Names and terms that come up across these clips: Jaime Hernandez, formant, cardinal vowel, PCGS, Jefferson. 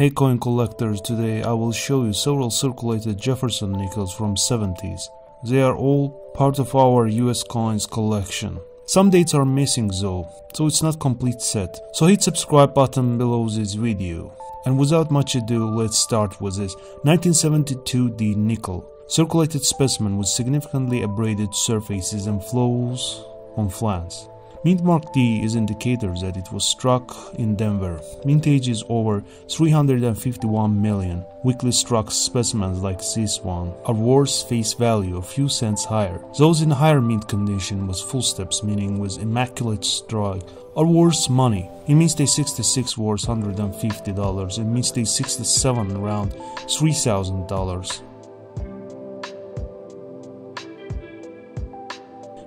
Hey coin collectors, today I will show you several circulated Jefferson nickels from 70s. They are all part of our US coins collection. Some dates are missing though, so it's not complete set. So hit subscribe button below this video. And without much ado, let's start with this 1972 D nickel. Circulated specimen with significantly abraded surfaces and flows on flanks. Mint mark D is indicator that it was struck in Denver. Mintage is over 351 million. Weekly struck specimens like this one are worth face value a few cents higher. Those in higher mint condition with full steps, meaning with immaculate strike, are worth money. In mint day 66 worth $150, in mint day 67 around $3,000.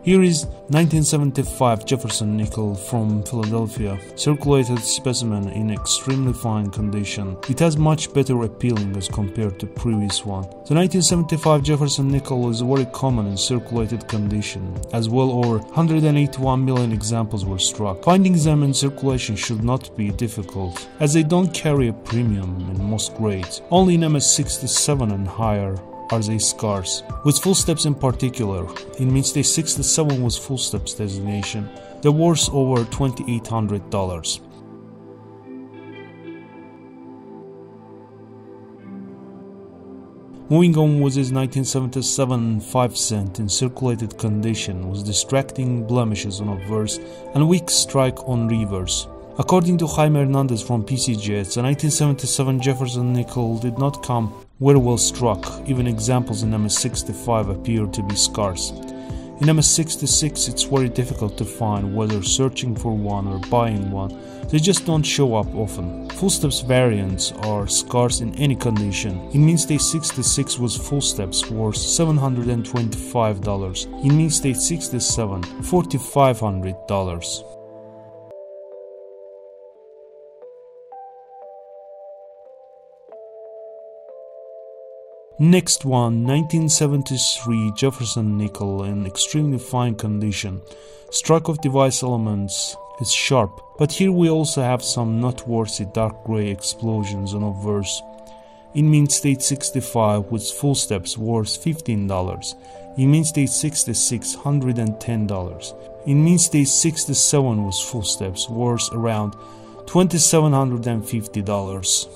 Here is 1975 Jefferson nickel from Philadelphia, circulated specimen in extremely fine condition. It has much better appealing as compared to previous one. The 1975 Jefferson nickel is very common in circulated condition, as well over 181 million examples were struck. Finding them in circulation should not be difficult, as they don't carry a premium in most grades, only in MS67 and higher. Are they scarce, with full steps in particular. In mint day 67 was full steps designation. They're worth over $2,800. Moving on with his 1977 5-cent in circulated condition with distracting blemishes on obverse and weak strike on reverse. According to Jaime Hernandez from PCGS, the 1977 Jefferson nickel did not come very well struck. Even examples in MS65 appear to be scarce. In MS66 it's very difficult to find, whether searching for one or buying one, they just don't show up often. Full steps variants are scarce in any condition. In mint day 66 was full steps worth $725, in mint day 67 $4,500. Next one, 1973 Jefferson nickel in extremely fine condition. Strike of device elements is sharp, but here we also have some noteworthy dark gray explosions on obverse. In mint state 65 with full steps worth $15, in mint state 66 $110, in mint state 67 with full steps worth around $2,750.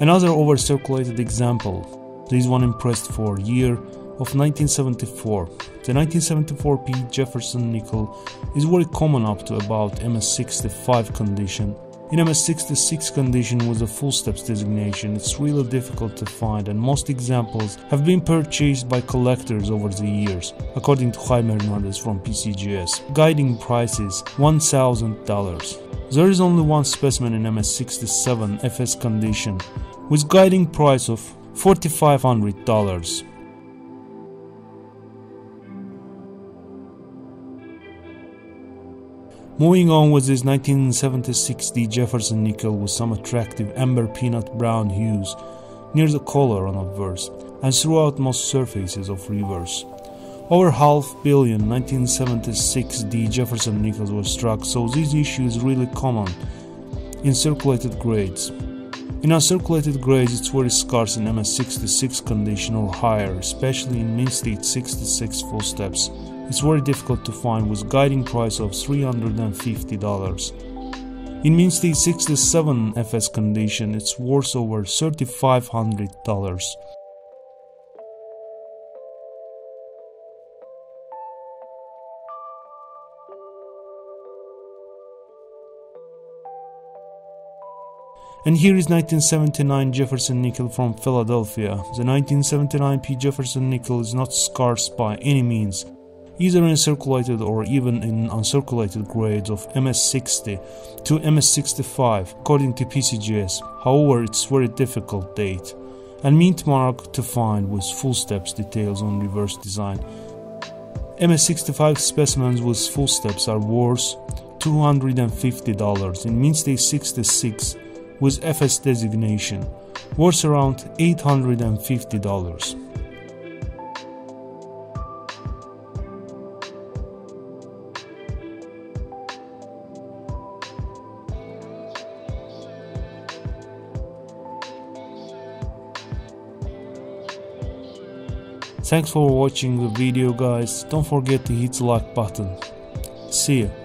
Another over-circulated example, this one impressed for year of 1974. The 1974 P. Jefferson nickel is very common up to about MS65 condition. In MS66 condition with a full steps designation, it's really difficult to find, and most examples have been purchased by collectors over the years, according to Jaime Hernandez from PCGS. Guiding prices $1,000. There is only one specimen in MS67 FS condition, with guiding price of $4,500. Moving on with this 1976 D Jefferson nickel with some attractive amber peanut brown hues near the collar on obverse and throughout most surfaces of reverse. Over half billion 1976 D Jefferson nickels were struck, so this issue is really common in circulated grades. In uncirculated grades it's very scarce in MS66 condition or higher, especially in mint state 66 full steps. It's very difficult to find, with guiding price of $350. In mint state 67 FS condition it's worth over $3,500. And here is 1979 Jefferson nickel from Philadelphia. The 1979 P. Jefferson nickel is not scarce by any means, either in circulated or even in uncirculated grades of MS60 to MS65 according to PCGS. However, it's very difficult date and mint mark to find, with full steps details on reverse design. MS65 specimens with full steps are worth $250, in mint day 66 with FS designation, worth around $850. Thanks for watching the video, guys. Don't forget to hit the like button. See ya.